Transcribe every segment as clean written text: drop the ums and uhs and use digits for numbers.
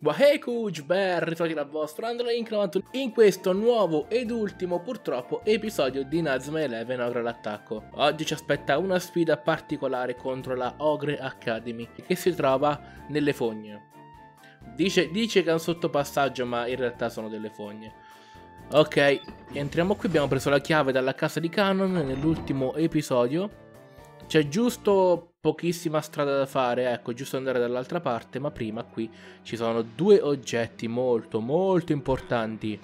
Wahey Cugg, ben ritrovati dal vostro AndroLink91 in questo nuovo ed ultimo purtroppo episodio di Inazuma Eleven Ogre all'attacco. Oggi ci aspetta una sfida particolare contro la Ogre Academy che si trova nelle fogne. Dice che è un sottopassaggio ma in realtà sono delle fogne. Ok, entriamo qui, abbiamo preso la chiave dalla casa di Canon nell'ultimo episodio. C'è giusto pochissima strada da fare, ecco, giusto andare dall'altra parte, ma prima qui ci sono due oggetti molto importanti.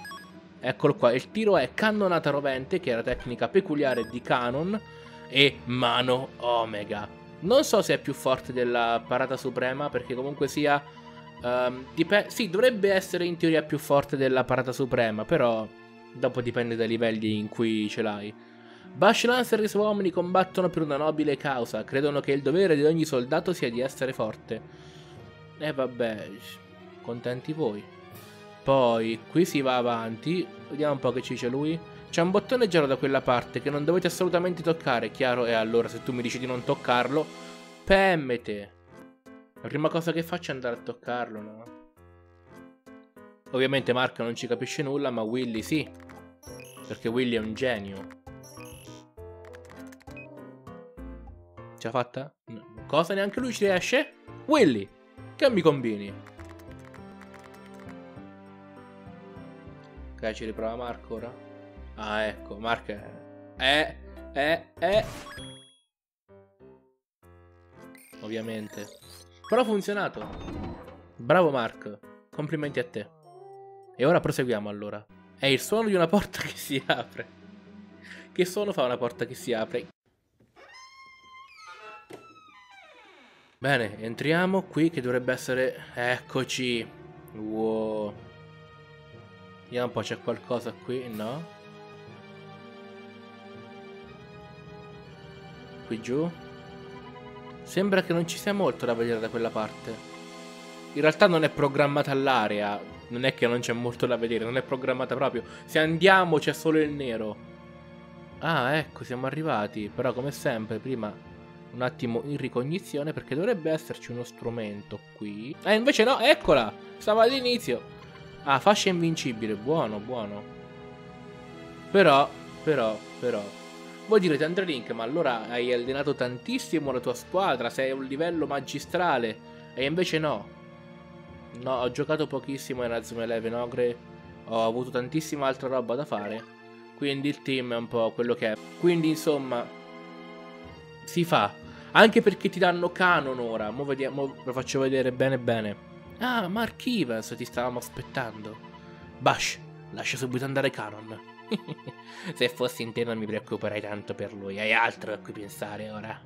Eccolo qua, il tiro è cannonata rovente, che è la tecnica peculiare di Canon, e mano omega. Non so se è più forte della parata suprema, perché comunque sia... sì, dovrebbe essere in teoria più forte della parata suprema, però dopo dipende dai livelli in cui ce l'hai. Bash Lancer e i suoi uomini combattono per una nobile causa, credono che il dovere di ogni soldato sia di essere forte. E vabbè, contenti voi. Poi, qui si va avanti, vediamo un po' che ci dice lui. C'è un bottone giallo da quella parte che non dovete assolutamente toccare, chiaro? E allora se tu mi dici di non toccarlo, pemmete. La prima cosa che faccio è andare a toccarlo, no? Ovviamente Mark non ci capisce nulla, ma Willy sì, perché Willy è un genio. Ce l'ha fatta? No. Cosa, neanche lui ci riesce? Willy, che mi combini? Ok, ci riprova Marco ora. Ah, ecco, Marco ovviamente. Però ha funzionato. Bravo Marco, complimenti a te. E ora proseguiamo allora. È il suono di una porta che si apre. Che suono fa una porta che si apre? Bene, entriamo qui che dovrebbe essere... Eccoci! Wow! Vediamo un po', c'è qualcosa qui, no? Qui giù? Sembra che non ci sia molto da vedere da quella parte. In realtà non è programmata l'area. Non è che non c'è molto da vedere, non è programmata proprio. Se andiamo c'è solo il nero. Ah, ecco, siamo arrivati. Però come sempre, prima... un attimo in ricognizione perché dovrebbe esserci uno strumento qui. Invece no, eccola! Stava all'inizio. Ah, fascia invincibile, buono, buono. Però voi direte AndreLink, ma allora hai allenato tantissimo la tua squadra, sei a un livello magistrale. E invece no. No, ho giocato pochissimo in Inazuma Eleven Ogre, ho avuto tantissima altra roba da fare, quindi il team è un po' quello che è. Quindi insomma, si fa. Anche perché ti danno Canon ora. Mo vediamo, mo lo faccio vedere bene. Ah, Mark Evans, ti stavamo aspettando. Bash, lascia subito andare Canon. Se fossi in te non mi preoccuperei tanto per lui. Hai altro a cui pensare ora.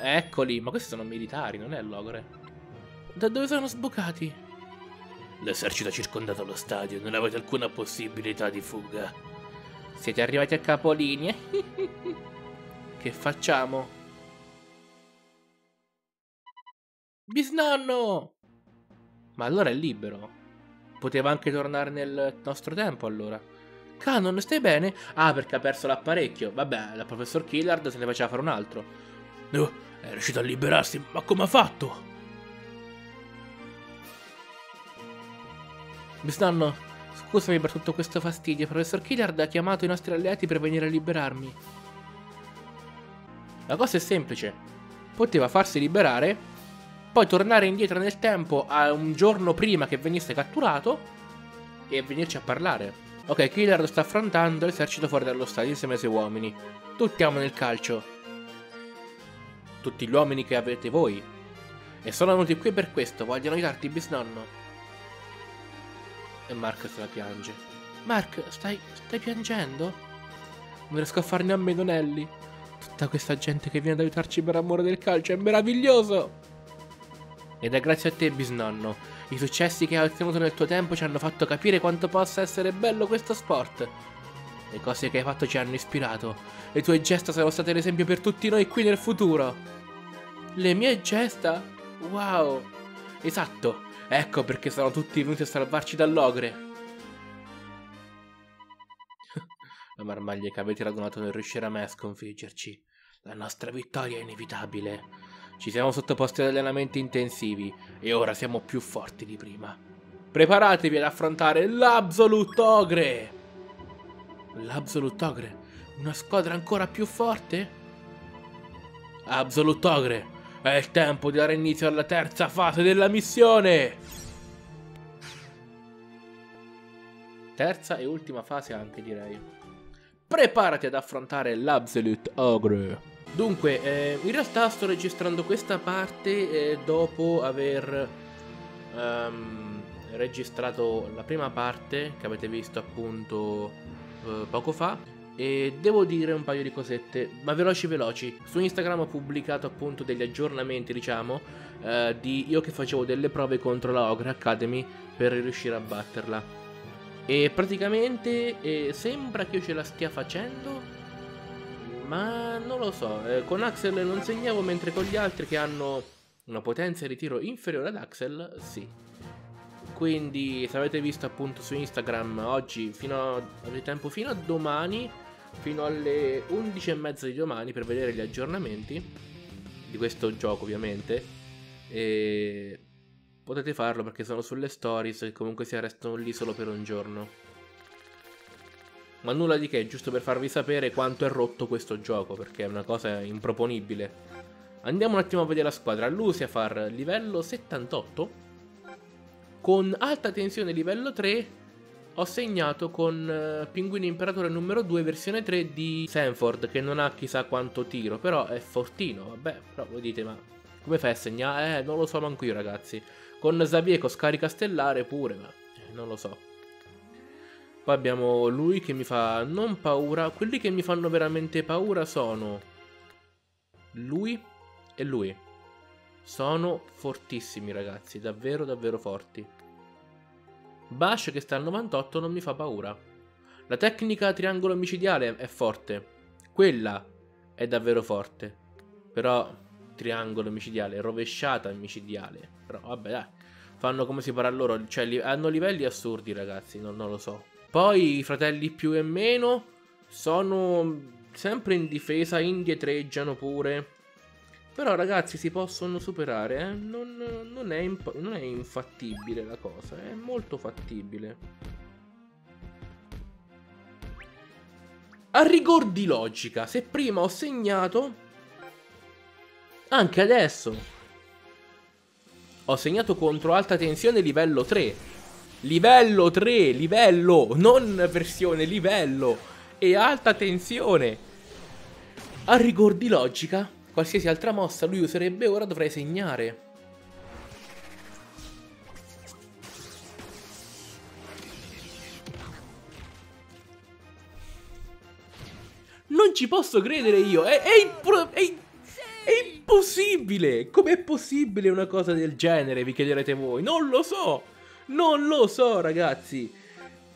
Eccoli, ma questi sono militari, non è l'ogre. Da dove sono sbucati? L'esercito ha circondato lo stadio, non avete alcuna possibilità di fuga. Siete arrivati a capolinea. Che facciamo? Bisnonno! Ma allora è libero. Poteva anche tornare nel nostro tempo allora. Canon, stai bene? Ah, perché ha perso l'apparecchio. Vabbè, la professor Killard se ne faceva fare un altro. No, è riuscito a liberarsi, ma come ha fatto? Bisnonno, scusami per tutto questo fastidio. Professor Killard ha chiamato i nostri alleati per venire a liberarmi. La cosa è semplice, poteva farsi liberare, poi tornare indietro nel tempo a un giorno prima che venisse catturato e venirci a parlare. Ok, Killard sta affrontando l'esercito fuori dallo stadio insieme ai suoi uomini. Tutti amano il calcio. Tutti gli uomini che avete voi. E sono venuti qui per questo, vogliono aiutarti, bisnonno. E Mark se la piange. Mark, stai piangendo? Non riesco a farne a meno, Nelly. Tutta questa gente che viene ad aiutarci per amore del calcio è meraviglioso! Ed è grazie a te, bisnonno. I successi che hai ottenuto nel tuo tempo ci hanno fatto capire quanto possa essere bello questo sport. Le cose che hai fatto ci hanno ispirato. Le tue gesta sono state l'esempio per tutti noi qui nel futuro. Le mie gesta? Wow! Esatto, ecco perché sono tutti venuti a salvarci dall'ogre. La marmaglia che avete radunato non riuscirà mai a sconfiggerci. La nostra vittoria è inevitabile. Ci siamo sottoposti ad allenamenti intensivi e ora siamo più forti di prima. Preparatevi ad affrontare l'Absolute Ogre! L'Absolute Ogre? Una squadra ancora più forte? Absolute Ogre, è il tempo di dare inizio alla terza fase della missione! Terza e ultima fase anche, direi. Preparati ad affrontare l'Absolute Ogre! Dunque, in realtà sto registrando questa parte dopo aver registrato la prima parte che avete visto appunto poco fa. E devo dire un paio di cosette, ma veloci veloci. Su Instagram ho pubblicato appunto degli aggiornamenti, diciamo, di io che facevo delle prove contro la Ogre Academy per riuscire a batterla. E praticamente sembra che io ce la stia facendo, ma non lo so, con Axel non segnavo, mentre con gli altri che hanno una potenza di tiro inferiore ad Axel, sì. Quindi se avete visto appunto su Instagram oggi, fino a domani, fino alle 11:30 di domani, per vedere gli aggiornamenti di questo gioco ovviamente, e potete farlo perché sono sulle stories e comunque si restano lì solo per un giorno. Ma nulla di che, giusto per farvi sapere quanto è rotto questo gioco, perché è una cosa improponibile. Andiamo un attimo a vedere la squadra. Lucia far livello 78. Con alta tensione livello 3 ho segnato con Pinguino Imperatore numero 2 versione 3 di Sanford, che non ha chissà quanto tiro, però è fortino, vabbè, però voi dite ma come fai a segnare? Non lo so manco io, ragazzi. Con Zavieco scarica stellare pure, ma non lo so. Poi abbiamo lui che mi fa non paura. Quelli che mi fanno veramente paura sono lui e lui. Sono fortissimi, ragazzi, davvero davvero forti. Bash, che sta al 98, non mi fa paura. La tecnica triangolo micidiale è forte, quella è davvero forte. Però triangolo micidiale, rovesciata micidiale, però vabbè dai, fanno come si parla loro, cioè hanno livelli assurdi, ragazzi, non lo so. Poi i fratelli più e meno sono sempre in difesa, indietreggiano pure. Però ragazzi si possono superare, eh? Non è infattibile la cosa, è molto fattibile. A rigor di logica, se prima ho segnato, anche adesso ho segnato contro alta tensione livello 3. Livello 3, livello, non versione, livello, e alta tensione. A rigor di logica, qualsiasi altra mossa lui userebbe ora, dovrei segnare. Non ci posso credere io. È impossibile. Com'è possibile una cosa del genere, vi chiederete voi? Non lo so. Non lo so, ragazzi.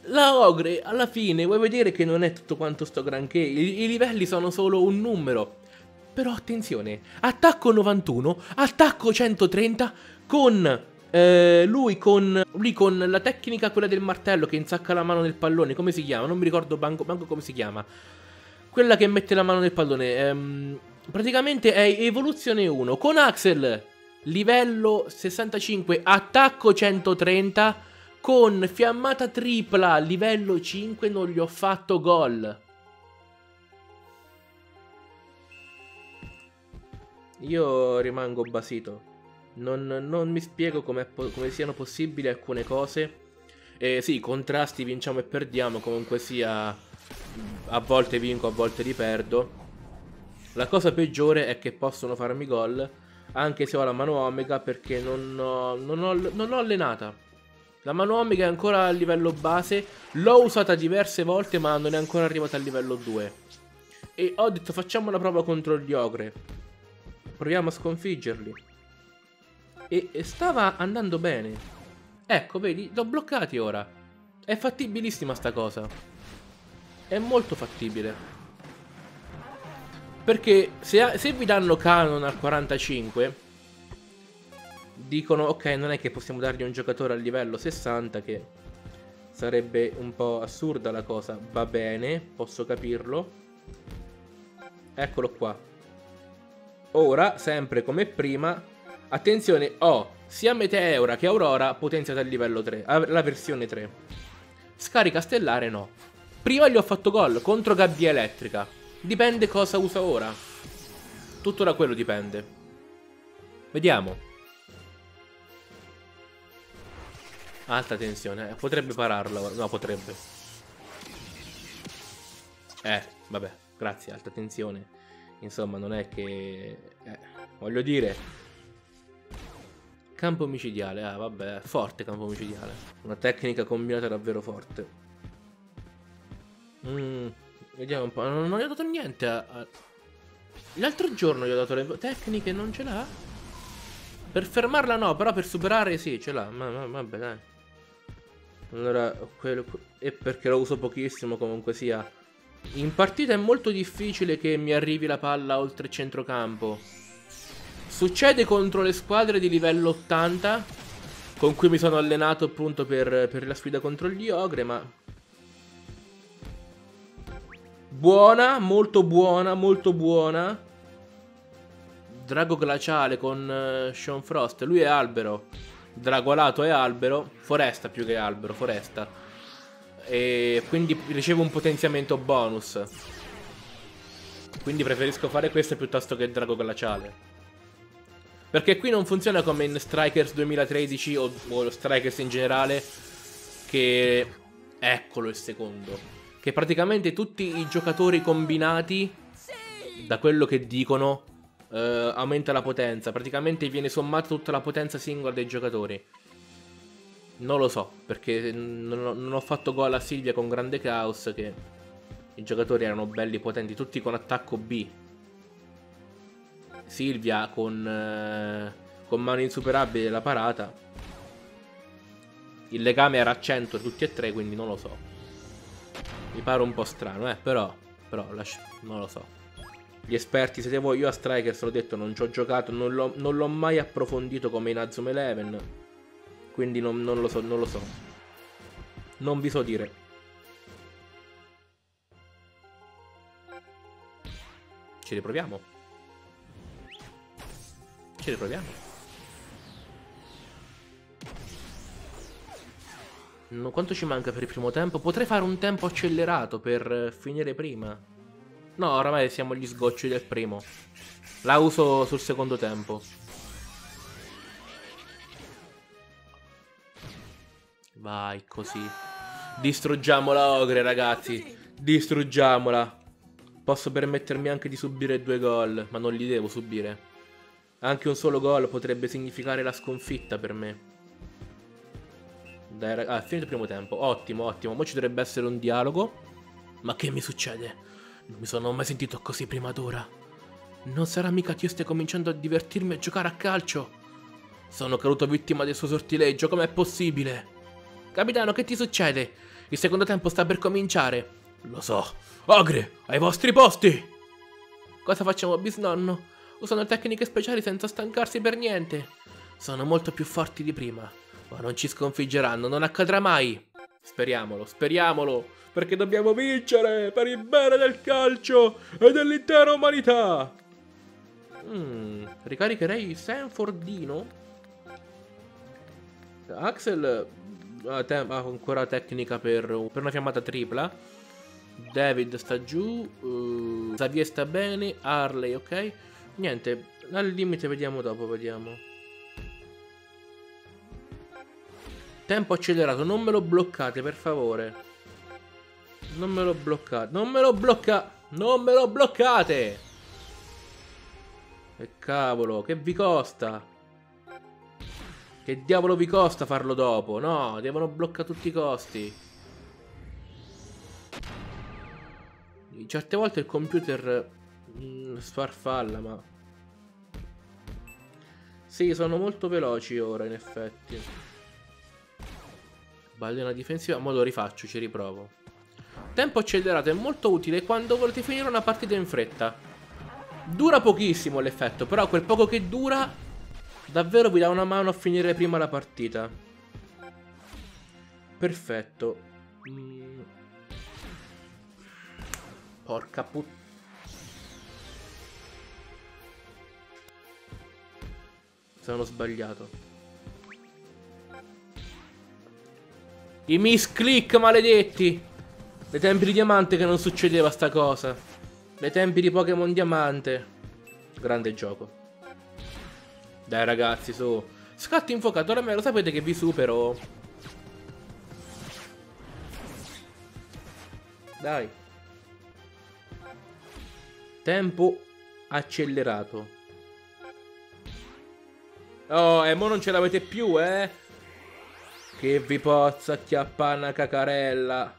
La Ogre, alla fine, vuoi vedere che non è tutto quanto sto granché. I livelli sono solo un numero. Però attenzione, attacco 91, attacco 130, con lui con la tecnica quella del martello che insacca la mano nel pallone, come si chiama? Non mi ricordo manco come si chiama. Quella che mette la mano nel pallone, praticamente è evoluzione 1. Con Axel, livello 65, attacco 130, con fiammata tripla, livello 5, non gli ho fatto gol. Io rimango basito. Non mi spiego come siano possibili alcune cose. Sì, contrasti vinciamo e perdiamo, comunque sia, a volte vinco, a volte li perdo. La cosa peggiore è che possono farmi gol anche se ho la mano omega, perché non l'ho allenata. La mano omega è ancora a livello base. L'ho usata diverse volte ma non è ancora arrivata al livello 2. E ho detto facciamo una prova contro gli ogre, proviamo a sconfiggerli. E stava andando bene. Ecco, vedi, l'ho bloccati ora. È fattibilissima sta cosa. È molto fattibile. Perché se vi danno Canon al 45, dicono ok, non è che possiamo dargli un giocatore al livello 60, che sarebbe un po' assurda la cosa. Va bene, posso capirlo. Eccolo qua. Ora, sempre come prima, attenzione, ho sia Meteora che Aurora potenziate al livello 3, la versione 3. Scarica stellare no. Prima gli ho fatto gol contro gabbia elettrica. Dipende cosa usa ora. Tutto da quello dipende. Vediamo. Alta tensione, potrebbe pararla, no potrebbe. Vabbè, grazie, alta tensione. Insomma, non è che... voglio dire... Campo micidiale, vabbè, forte campo micidiale. Una tecnica combinata davvero forte. Vediamo un po', non gli ho dato niente a... L'altro giorno gli ho dato le tecniche, non ce l'ha? Per fermarla no, però per superare sì, ce l'ha, ma vabbè dai. Allora, quello... E perché lo uso pochissimo comunque sia... In partita è molto difficile che mi arrivi la palla oltre centrocampo. Succede contro le squadre di livello 80, con cui mi sono allenato appunto per la sfida contro gli Ogre, ma... Buona, molto buona, molto buona. Drago glaciale con Sean Frost, lui è albero. Drago alato è albero, foresta più che albero, foresta. E quindi ricevo un potenziamento bonus. Quindi preferisco fare questo piuttosto che il drago glaciale. Perché qui non funziona come in Strikers 2013 o Strikers in generale, che... Eccolo il secondo. Che praticamente tutti i giocatori combinati, da quello che dicono, aumenta la potenza. Praticamente viene sommata tutta la potenza singola dei giocatori. Non lo so, perché non ho fatto gol a Silvia con grande caos, che i giocatori erano belli potenti, tutti con attacco B. Silvia con mano insuperabile la parata. Il legame era a 100 tutti e tre, quindi non lo so. Mi pare un po' strano, però non lo so. Gli esperti siete voi, io a Strikers l'ho detto, non ci ho giocato, non l'ho mai approfondito come in Inazuma Eleven. Quindi non lo so. Non vi so dire. Ci riproviamo. Ci riproviamo. No, quanto ci manca per il primo tempo? Potrei fare un tempo accelerato per finire prima. No, oramai siamo agli sgocci del primo. La uso sul secondo tempo. Vai, così. Distruggiamo la Ogre, ragazzi. Distruggiamola. Posso permettermi anche di subire 2 gol, ma non li devo subire. Anche un solo gol potrebbe significare la sconfitta per me. Dai, ragazzi. Ah, è finito il primo tempo. Ottimo, ottimo. Mo' ci dovrebbe essere un dialogo. Ma che mi succede? Non mi sono mai sentito così prima d'ora. Non sarà mica che io stia cominciando a divertirmi a giocare a calcio? Sono caduto vittima del suo sortileggio. Com'è possibile? Capitano, che ti succede? Il secondo tempo sta per cominciare. Lo so. Ogre, ai vostri posti! Cosa facciamo, bisnonno? Usano tecniche speciali senza stancarsi per niente. Sono molto più forti di prima, ma non ci sconfiggeranno, non accadrà mai. Speriamolo, speriamolo, perché dobbiamo vincere per il bene del calcio e dell'intera umanità. Ricaricherei Sanfordino. Axel... ancora tecnica per una fiammata tripla. David sta giù. Xavier sta bene. Harley, ok. Niente, al limite vediamo dopo. Vediamo. Tempo accelerato. Non me lo bloccate, per favore. Non me lo bloccate. Non me lo bloccate. Che cavolo, che vi costa? Che diavolo vi costa farlo dopo? No, devono bloccare a tutti i costi. Certe volte il computer sfarfalla, ma... Sì, sono molto veloci ora, in effetti. Ballena difensiva, ma lo rifaccio, ci riprovo. Tempo accelerato è molto utile quando volete finire una partita in fretta. Dura pochissimo l'effetto, però quel poco che dura... Davvero vi dà una mano a finire prima la partita. Perfetto. Porca puttana. sono sbagliato. I misclick maledetti. Dai tempi di diamante che non succedeva sta cosa. Dai tempi di Pokémon diamante. Grande gioco. Dai ragazzi, su. Scatto infuocato, ormai lo sapete che vi supero. Dai. Tempo accelerato. Oh, e mo non ce l'avete più, eh? Che vi pozza chiappanna cacarella.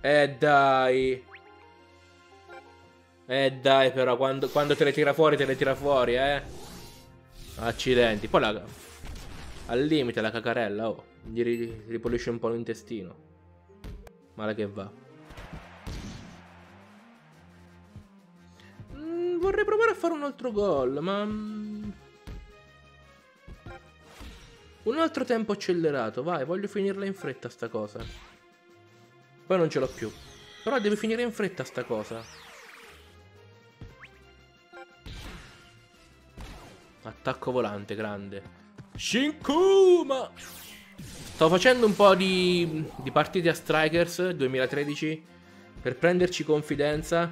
Dai. Dai, però, quando te le tira fuori, eh? Accidenti, poi la... al limite la cacarella, oh. Gli ripulisce un po' l'intestino. Male che va. Vorrei provare a fare un altro gol, ma... un altro tempo accelerato, vai, voglio finirla in fretta sta cosa. Poi non ce l'ho più. Però devi finire in fretta sta cosa. Attacco volante, grande. Shinkuma! Stavo facendo un po' di partite a Strikers 2013 per prenderci confidenza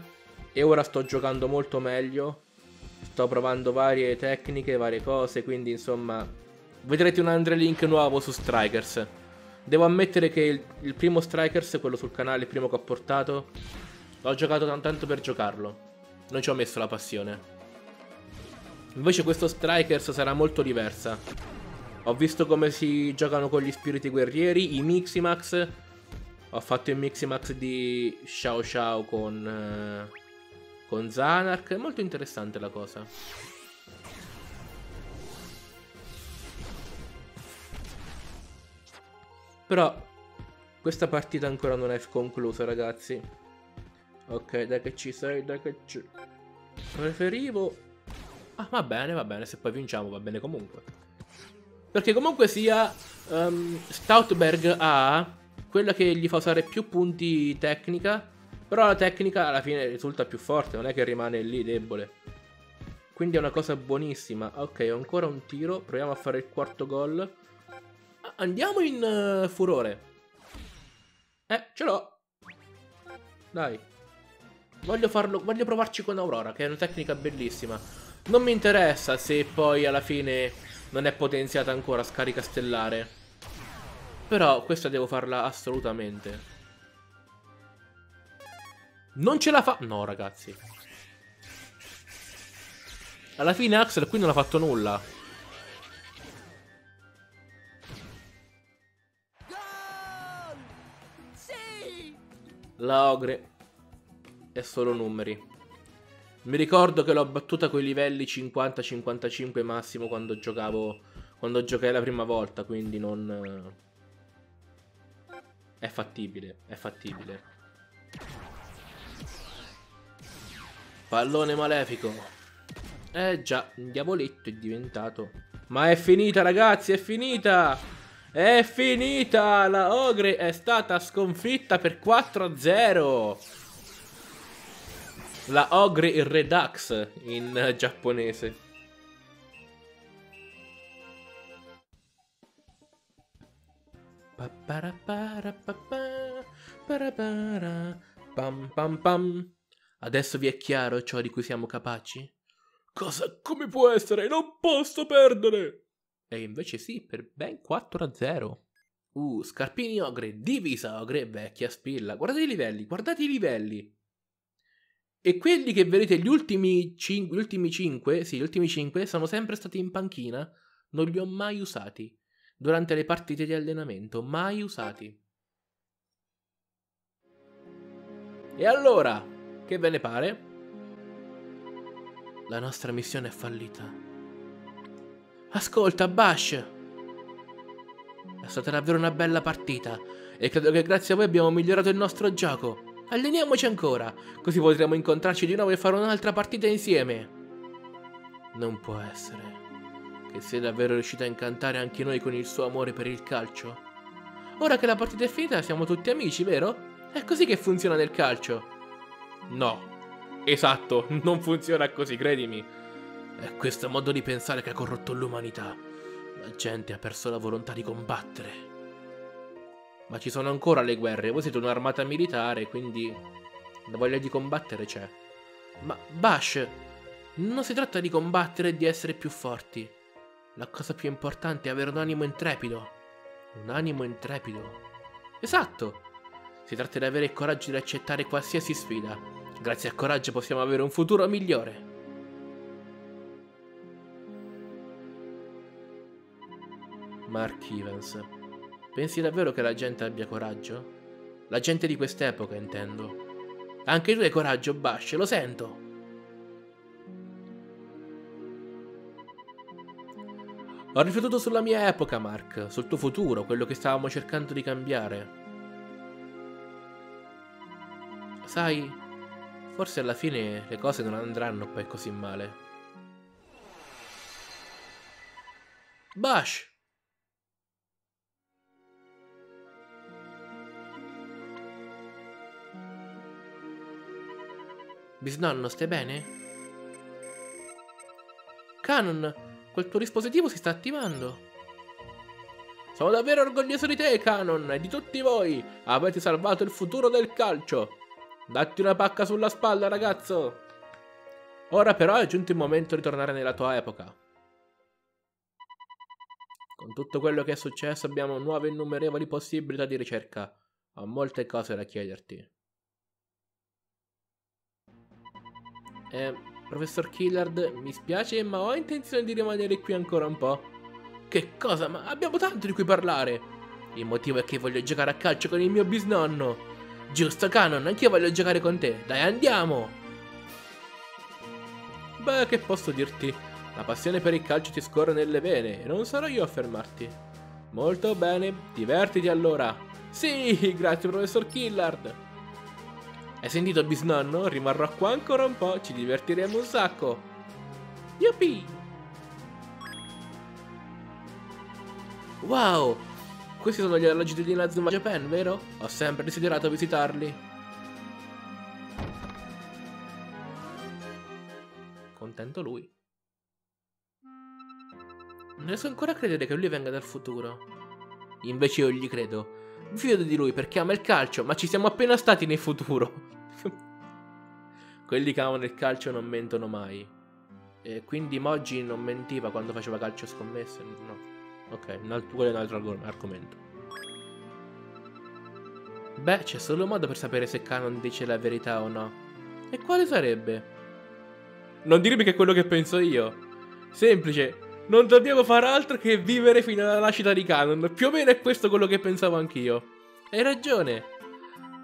e ora sto giocando molto meglio. Sto provando varie tecniche, varie cose, quindi insomma vedrete un Underlink nuovo su Strikers. Devo ammettere che il primo Strikers, quello sul canale, il primo che ho portato, l'ho giocato tanto per giocarlo. Non ci ho messo la passione. Invece questo Strikers sarà molto diversa. Ho visto come si giocano con gli spiriti guerrieri, i Miximax. Ho fatto il Miximax di Shao Shao con Zanark. È molto interessante la cosa. Però questa partita ancora non è conclusa, ragazzi. Ok, dai che ci sei, dai che ci... preferivo... ah, va bene, se poi vinciamo va bene comunque. Perché comunque sia Stoutberg ha quella che gli fa usare più punti tecnica. Però la tecnica alla fine risulta più forte, non è che rimane lì debole. Quindi è una cosa buonissima. Ok, ho ancora un tiro, proviamo a fare il quarto gol. Ah, andiamo in furore. Ce l'ho. Dai. Voglio provarci con Aurora, che è una tecnica bellissima. Non mi interessa se poi alla fine non è potenziata ancora scarica stellare. Però questa devo farla assolutamente. Non ce la fa... no ragazzi. Alla fine Axel qui non ha fatto nulla. La Ogre è solo numeri. Mi ricordo che l'ho battuta coi livelli 50-55 massimo quando giocavo. Quando giocai la prima volta, quindi non... è fattibile, è fattibile. Pallone malefico. Eh già, il diavoletto è diventato. Ma è finita ragazzi, è finita! È finita! La Ogre è stata sconfitta per 4-0! La Ogre Redux in giapponese. Pam pam pam. Adesso vi è chiaro ciò di cui siamo capaci? Cosa? Come può essere? Non posso perdere! E invece sì, per ben 4-0. Scarpini Ogre, divisa Ogre, vecchia spilla. Guardate i livelli, guardate i livelli. E quelli che vedete, gli ultimi 5, sono sempre stati in panchina. Non li ho mai usati. Durante le partite di allenamento, mai usati. E allora, che ve ne pare? La nostra missione è fallita. Ascolta, Bash. È stata davvero una bella partita. E credo che grazie a voi abbiamo migliorato il nostro gioco. Alleniamoci ancora, così potremo incontrarci di nuovo e fare un'altra partita insieme. Non può essere che sia davvero riuscita a incantare anche noi con il suo amore per il calcio. Ora che la partita è finita siamo tutti amici, vero? È così che funziona nel calcio. No, esatto, non funziona così, credimi. È questo modo di pensare che ha corrotto l'umanità. La gente ha perso la volontà di combattere. Ma ci sono ancora le guerre, voi siete un'armata militare, quindi la voglia di combattere c'è. Ma Bash, non si tratta di combattere e di essere più forti. La cosa più importante è avere un animo intrepido. Un animo intrepido. Esatto! Si tratta di avere il coraggio di accettare qualsiasi sfida. Grazie al coraggio possiamo avere un futuro migliore. Mark Evans. Pensi davvero che la gente abbia coraggio? La gente di quest'epoca, intendo. Anche tu hai coraggio, Bash, lo sento. Ho riflettuto sulla mia epoca, Mark, sul tuo futuro, quello che stavamo cercando di cambiare. Sai, forse alla fine le cose non andranno poi così male. Bash! Bisnonno, stai bene? Canon, quel tuo dispositivo si sta attivando. Sono davvero orgoglioso di te, Canon, e di tutti voi. Avete salvato il futuro del calcio. Datti una pacca sulla spalla, ragazzo. Ora però è giunto il momento di tornare nella tua epoca. Con tutto quello che è successo abbiamo nuove innumerevoli possibilità di ricerca. Ho molte cose da chiederti. Professor Killard, mi spiace, ma ho intenzione di rimanere qui ancora un po'. Che cosa? Ma abbiamo tanto di cui parlare! Il motivo è che voglio giocare a calcio con il mio bisnonno. Giusto, Canon, anch'io voglio giocare con te. Dai, andiamo! Beh, che posso dirti? La passione per il calcio ti scorre nelle vene e non sarò io a fermarti. Molto bene, divertiti allora. Sì, grazie, Professor Killard. Hai sentito, bisnonno? Rimarrò qua ancora un po', ci divertiremo un sacco. Yuppie! Wow! Questi sono gli alloggi di Inazuma Japan, vero? Ho sempre desiderato visitarli. Contento lui. Non riesco ancora a credere che lui venga dal futuro. Invece io gli credo. Mi fido di lui perché ama il calcio, ma ci siamo appena stati nel futuro. Quelli che amano il calcio non mentono mai. E quindi Moggi non mentiva quando faceva calcio scommesse? No. Ok, quello è un altro argomento. Beh, c'è solo un modo per sapere se Canon dice la verità o no. E quale sarebbe? Non dirmi che è quello che penso io. Semplice. Non dobbiamo fare altro che vivere fino alla nascita di Canon. Più o meno è questo quello che pensavo anch'io. Hai ragione.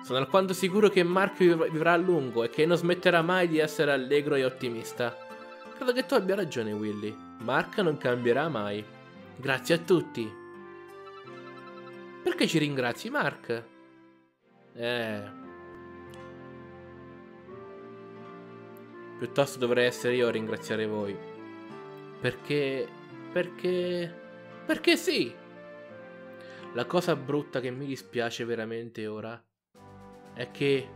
Sono alquanto sicuro che Marco vivrà a lungo e che non smetterà mai di essere allegro e ottimista. Credo che tu abbia ragione, Willy. Marco non cambierà mai. Grazie a tutti. Perché ci ringrazi, Mark? Piuttosto dovrei essere io a ringraziare voi. Perché sì! La cosa brutta che mi dispiace veramente ora è che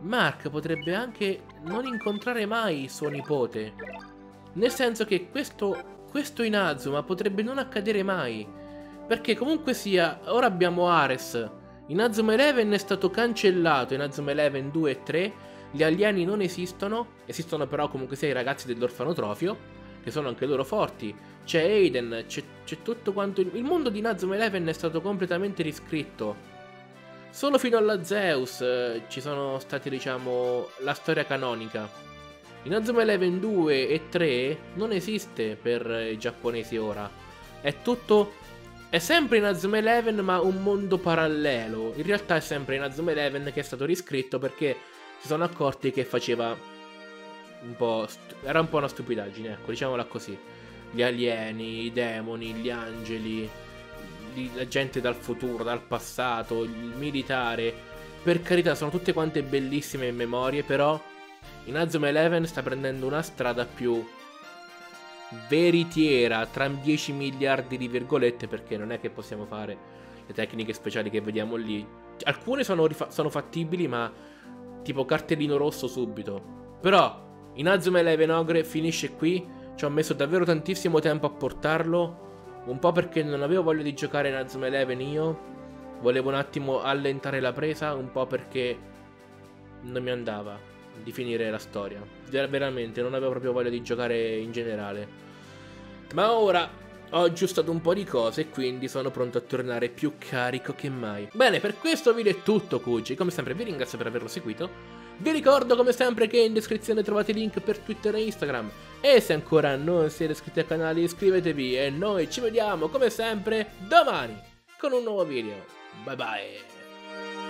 Mark potrebbe anche non incontrare mai suo nipote. Nel senso che questo Inazuma potrebbe non accadere mai. Perché comunque sia, ora abbiamo Ares. Inazuma Eleven è stato cancellato, Inazuma Eleven 2 e 3. Gli alieni non esistono, esistono però comunque sia i ragazzi dell'orfanotrofio, che sono anche loro forti. C'è Aiden, c'è tutto quanto. Il mondo di Inazuma Eleven è stato completamente riscritto. Solo fino alla Zeus ci sono stati, diciamo, la storia canonica. Inazuma Eleven 2 e 3 non esiste per i giapponesi ora. È tutto. È sempre Inazuma Eleven, ma un mondo parallelo. In realtà è sempre Inazuma Eleven che è stato riscritto perché si sono accorti che faceva un po', era un po' una stupidaggine, ecco, diciamola così. Gli alieni, i demoni, gli angeli, la gente dal futuro, dal passato, il militare. Per carità, sono tutte quante bellissime memorie, però Inazuma Eleven sta prendendo una strada più veritiera, tra 10 miliardi di virgolette, perché non è che possiamo fare le tecniche speciali che vediamo lì. Alcune sono fattibili, ma tipo cartellino rosso subito. Però Inazuma Eleven Ogre finisce qui, Ci ho messo davvero tantissimo tempo a portarlo, un po' perché non avevo voglia di giocare in Inazuma Eleven io, volevo un attimo allentare la presa, un po' perché non mi andava di finire la storia. Veramente, non avevo proprio voglia di giocare in generale. Ma ora ho aggiustato un po' di cose e quindi sono pronto a tornare più carico che mai. Bene, per questo video è tutto, Cuggi. Come sempre vi ringrazio per averlo seguito. Vi ricordo come sempre che in descrizione trovate i link per Twitter e Instagram. E se ancora non siete iscritti al canale iscrivetevi e noi ci vediamo come sempre domani con un nuovo video. Bye bye!